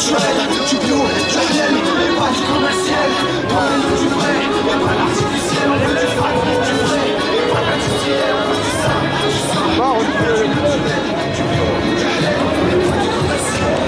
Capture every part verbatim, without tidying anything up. naturel. Tu dois la mienne et pas du commercial. Parle du vrai et pas l'artificiel. Parle du vrai du vrai et pas l'artificiel. Du ça, du ça. Bah on peut le faire. Tu dois la mienne et pas du commercial.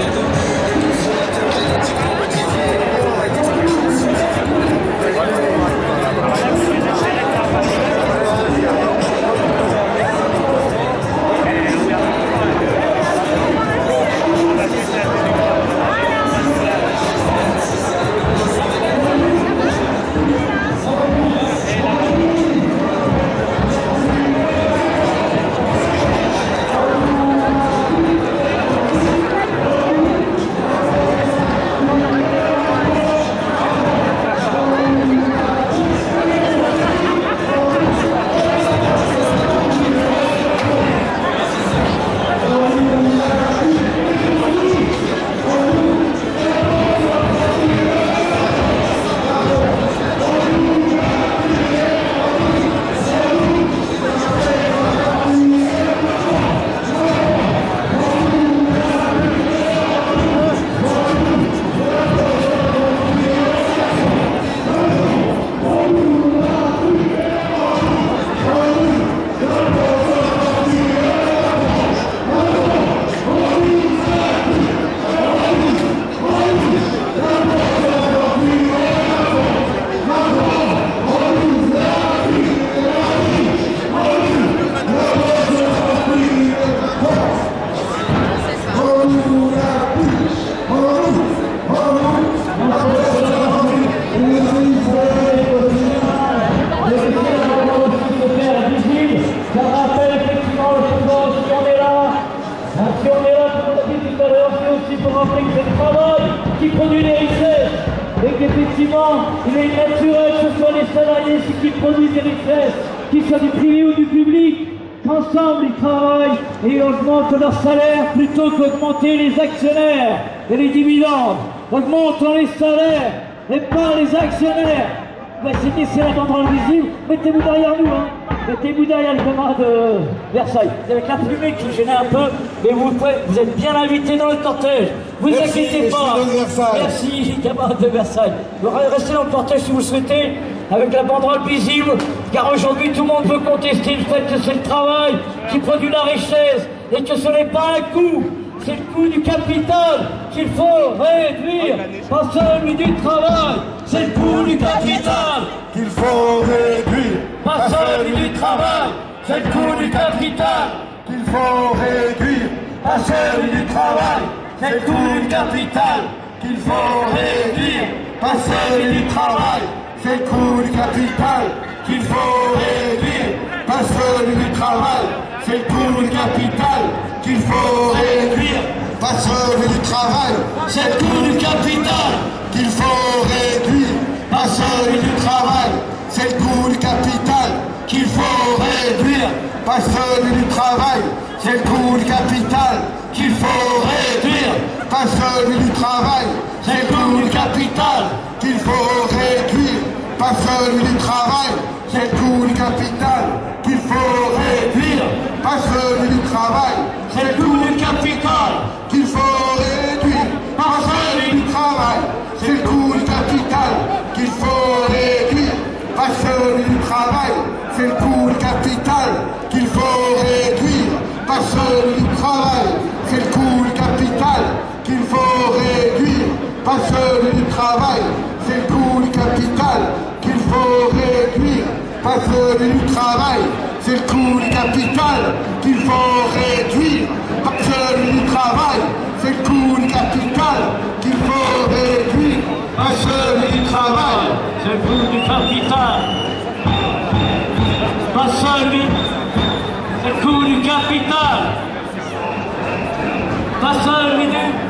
Il est naturel que ce soit les salariés qui produisent des richesses, qu'ils soient du privé ou du public, qu'ensemble ils travaillent et ils augmentent leur salaire plutôt qu'augmenter les actionnaires et les dividendes. Augmentons les salaires et pas les actionnaires. Bah, c'est excellent d'entendre le visible, mettez-vous derrière nous, hein. Mettez-vous derrière le camarade de Versailles. C'est avec la fumée qui gênait un peu, mais vous, vous êtes bien invités dans le cortège. Vous inquiétez pas. Merci, camarade de Versailles. Restez dans le cortège si vous le souhaitez, avec la banderole visible, car aujourd'hui tout le monde peut contester le fait que c'est le travail qui produit la richesse et que ce n'est pas un coût. C'est le coût du capital qu'il faut réduire, pas celui du travail. C'est le coût du capital qu'il faut réduire, pas celui du travail. C'est le coût du capital qu'il faut réduire, pas celui du travail. C'est le coût du capital qu'il faut réduire, pas celui du travail. C'est le coût du capital qu'il faut réduire, pas celui du travail. C'est le coût du capital qu'il faut réduire, pas celui du travail. C'est le coût du capital qu'il faut réduire, pas celui du travail. C'est le coût du capital qu'il faut réduire, pas celui du travail. C'est le coût du capital qu'il faut réduire, pas celui du travail. C'est le coût du capital qu'il faut réduire, pas celui du travail. C'est le coût du capital qu'il faut réduire, pas celui du travail. C'est le coût du capital qu'il faut réduire, pas celui du travail. C'est le coût du capital qu'il faut réduire, pas celui du travail. C'est le coût du capital qu'il faut réduire, pas celui du travail. C'est le coût du capital qu'il faut réduire, pas celui du travail. C'est le coût du capital qu'il faut réduire, pas celui du travail. C'est le coût du capital qu'il faut réduire, pas celui du travail. C'est le coût du capital qu'il faut réduire, pas celui du travail. C'est le coût du capital, pas celui. C'est le coût du capital, pas celui du.